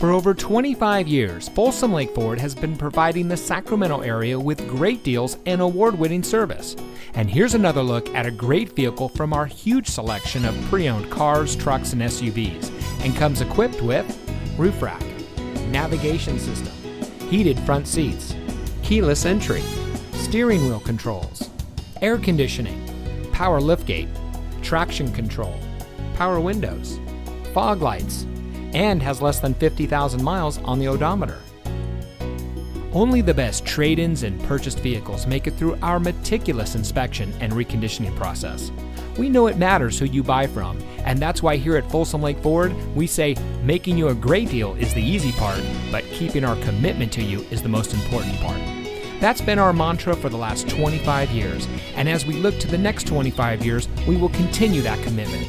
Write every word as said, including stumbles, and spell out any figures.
For over twenty-five years, Folsom Lake Ford has been providing the Sacramento area with great deals and award-winning service. And here's another look at a great vehicle from our huge selection of pre-owned cars, trucks, and S U Vs, and comes equipped with roof rack, navigation system, heated front seats, keyless entry, steering wheel controls, air conditioning, power liftgate, traction control, power windows, fog lights, and has less than fifty thousand miles on the odometer. Only the best trade-ins and purchased vehicles make it through our meticulous inspection and reconditioning process. We know it matters who you buy from, and that's why here at Folsom Lake Ford, we say making you a great deal is the easy part, but keeping our commitment to you is the most important part. That's been our mantra for the last twenty-five years, and as we look to the next twenty-five years, we will continue that commitment.